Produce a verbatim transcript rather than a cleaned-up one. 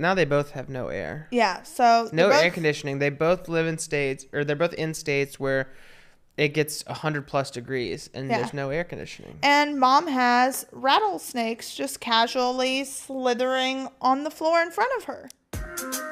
now they both have no air. Yeah, so no both, air conditioning. They both live in states, or they're both in states where it gets one hundred plus degrees and yeah. there's no air conditioning. And mom has rattlesnakes just casually slithering on the floor in front of her.